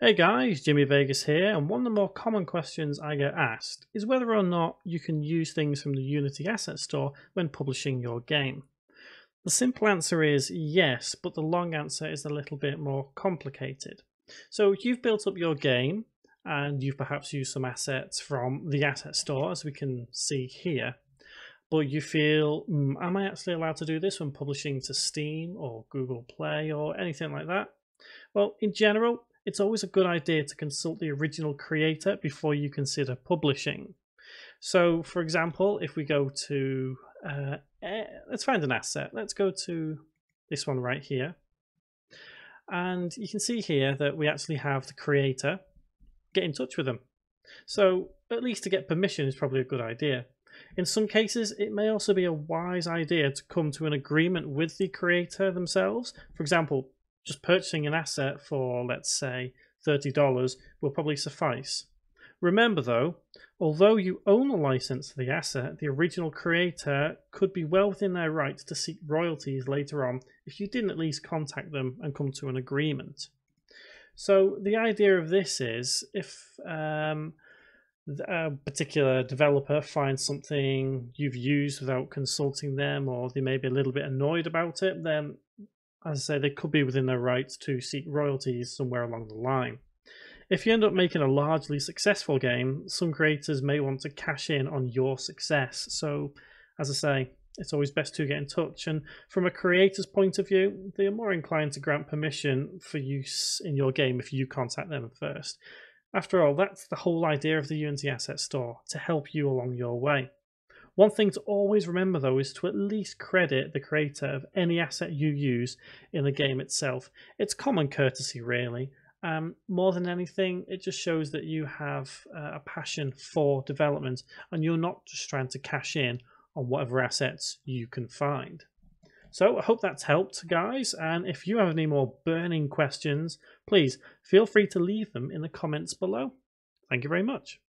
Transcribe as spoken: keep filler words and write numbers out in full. Hey guys, Jimmy Vegas here, and one of the more common questions I get asked is whether or not you can use things from the Unity Asset Store when publishing your game. The simple answer is yes, but the long answer is a little bit more complicated. So you've built up your game, and you've perhaps used some assets from the Asset Store, as we can see here, but you feel, mm, am I actually allowed to do this when publishing to Steam or Google Play or anything like that? Well, in general, it's always a good idea to consult the original creator before you consider publishing. So, for example, if we go to, uh, eh, let's find an asset. Let's go to this one right here. And you can see here that we actually have the creator. Get in touch with them. So, at least to get permission is probably a good idea. In some cases, it may also be a wise idea to come to an agreement with the creator themselves. For example, just purchasing an asset for, let's say, thirty dollars will probably suffice. Remember though, although you own a license to the asset, the original creator could be well within their rights to seek royalties later on if you didn't at least contact them and come to an agreement. So the idea of this is if um, a particular developer finds something you've used without consulting them, or they may be a little bit annoyed about it, then as I say, they could be within their rights to seek royalties somewhere along the line. If you end up making a largely successful game, some creators may want to cash in on your success. So, as I say, it's always best to get in touch. And from a creator's point of view, they are more inclined to grant permission for use in your game if you contact them first. After all, that's the whole idea of the Unity Asset Store, to help you along your way. One thing to always remember though is to at least credit the creator of any asset you use in the game itself. It's common courtesy really. Um, more than anything, it just shows that you have uh, a passion for development and you're not just trying to cash in on whatever assets you can find. So I hope that's helped guys, and if you have any more burning questions, please feel free to leave them in the comments below. Thank you very much.